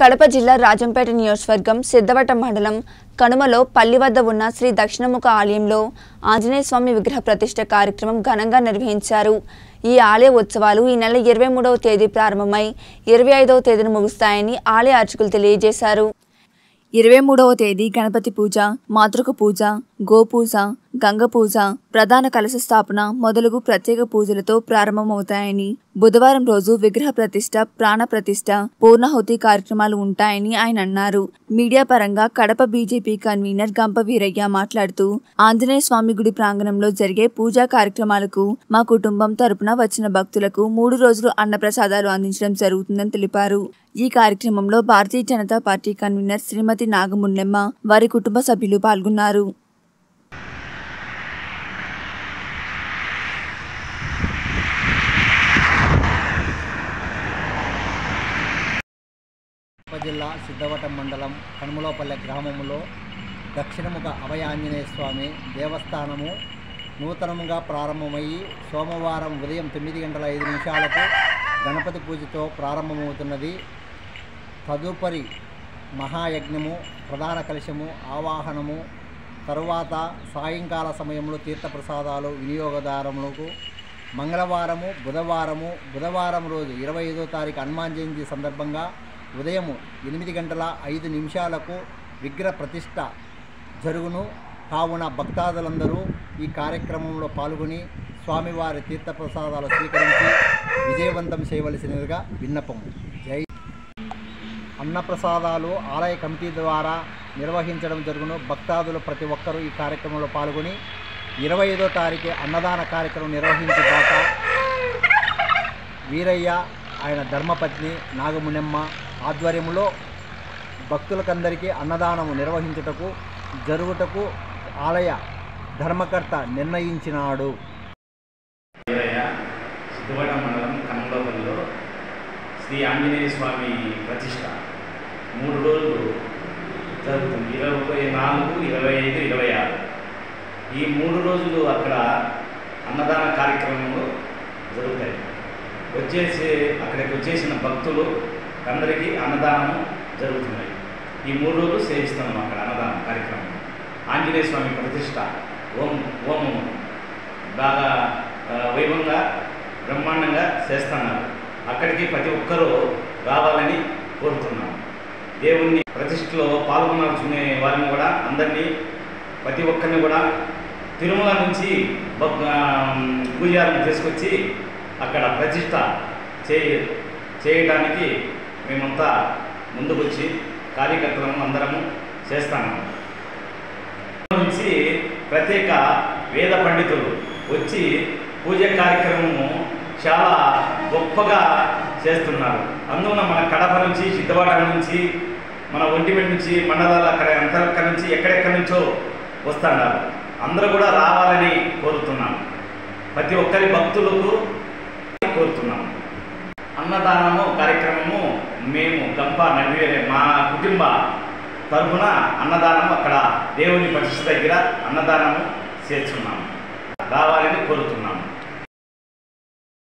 కడప జిల్లా రాజంపేట నియోజకవర్గం సిద్ధవట మండలం కనుమలో పల్లి వద్ద ఉన్న శ్రీ దక్షిణ ముఖ ఆలయంలో ఆంజనేయ స్వామి విగ్రహ ప్రతిష్ఠ కార్యక్రమం ఘనంగా నిర్వహించారు। ఈ ఆలయ ఉత్సవాలు ఈ నెల 23వ తేదీ ప్రారంభమై 25వ తేదీన ముగుస్తాయని ఆలయ అర్చకులు తెలియజేశారు। 23వ తేదీ గణపతి పూజ, మాతృక పూజ, గోపూజ, గంగ పూజ, ప్రధాన కలశ స్థాపన మొదలగు ప్రత్యేక పూజలతో ప్రారంభమవుతాయని, బుధవారం రోజు విగ్రహ ప్రతిష్ట, ప్రాణ ప్రతిష్ట, పూర్ణాహుతి కార్యక్రమాలు ఉంటాయని ఆయన అన్నారు। మీడియా పరంగా కడప బీజేపీ కన్వీనర్ గంప వీరయ్య మాట్లాడుతూ, ఆంజనేయ స్వామి గుడి ప్రాంగణంలో జరిగే పూజా కార్యక్రమాలకు మా కుటుంబం తరపున వచ్చిన భక్తులకు 3 రోజులు అన్నప్రసాదాలు అందించడం జరుగుతుందని తెలిపారు। ఈ కార్యక్రమంలో భారతీయ జనతా పార్టీ కన్వీనర్ శ్రీమతి నాగమున్నెమ్మ, వారి కుటుంబ సభ్యులు పాల్గొన్నారు। జిల్లా సిద్ధవటం మండలం కనుమలోపల్లె గ్రామంలో దక్షిణముఖ అభయాంజనేయ స్వామి దేవస్థానము నూతనంగా ప్రారంభమయ్యి సోమవారం ఉదయం 9:05 గణపతి పూజతో ప్రారంభమవుతున్నది। తదుపరి మహాయజ్ఞము, ప్రధాన కలశము, ఆవాహనము, తరువాత సాయంకాల సమయంలో తీర్థప్రసాదాలు వినియోగదారములకు, బుధవారం రోజు 25వ తారీఖు హనుమాన్ జయంతి సందర్భంగా ఉదయం 8:05 విగ్రహ ప్రతిష్ట జరుగును। కావున భక్తాదులందరూ ఈ కార్యక్రమంలో పాల్గొని స్వామివారి తీర్థప్రసాదాలు స్వీకరించి విజయవంతం చేయవలసినదిగా విన్నపము। జై అన్నప్రసాదాలు ఆలయ కమిటీ ద్వారా నిర్వహించడం జరుగును। భక్తాదులు ప్రతి ఒక్కరూ ఈ కార్యక్రమంలో పాల్గొని 25వ తారీఖు అన్నదాన కార్యక్రమం నిర్వహించదాక వీరయ్య, ఆయన ధర్మపత్ని నాగమునెమ్మ ఆధ్వర్యంలో భక్తులకందరికీ అన్నదానము జరుగుటకు ఆలయ ధర్మకర్త నిర్ణయించినాడు। సిద్ధవట మండలం కనుమలో శ్రీ ఆంజనేయ స్వామి ప్రతిష్ట 3 రోజులు జరుగుతుంది। 24, 25, 26 ఈ 3 రోజులు అక్కడ అన్నదాన కార్యక్రమంలో జరుగుతాయి। అక్కడికి వచ్చేసిన భక్తులు అందరికీ అన్నదానం జరుగుతున్నాయి। ఈ 3 రోజులు సేవిస్తున్నాం అక్కడ అన్నదానం కార్యక్రమం। ఆంజనేయ స్వామి ప్రతిష్ట ఓం బాగా వైభవంగా బ్రహ్మాండంగా చేస్తున్నారు। అక్కడికి ప్రతి ఒక్కరూ రావాలని కోరుతున్నాం। దేవుణ్ణి ప్రతిష్టలో పాల్గొనాల్సిన వారిని కూడా అందరినీ, ప్రతి ఒక్కరిని కూడా తిరుమల నుంచి పూజారిని తీసుకొచ్చి అక్కడ ప్రతిష్ట చేయడానికి మేమంతా ముందుకొచ్చి కార్యకర్తలము అందరము చేస్తాము। నుంచి ప్రత్యేక వేద పండితులు వచ్చి పూజ కార్యక్రమము చాలా గొప్పగా చేస్తున్నారు। అందువల్ల మన కడప నుంచి, సిద్ధవట నుంచి, మన ఒంటిమిట నుంచి, మండలాల అక్కడ అంతరక్క నుంచి, ఎక్కడెక్కడి నుంచో వస్తున్నారు। అందరూ కూడా రావాలని కోరుతున్నాం। ప్రతి ఒక్కరి భక్తులకు కోరుతున్నాము। అన్నదానము కార్యక్రమము మేము గంప నడివేరే మా కుటుంబ తరఫున అన్నదానము అక్కడ దేవుని ప్రతిష్ట దగ్గర అన్నదానము చేస్తున్నాము। రావాలని కోరుతున్నాము।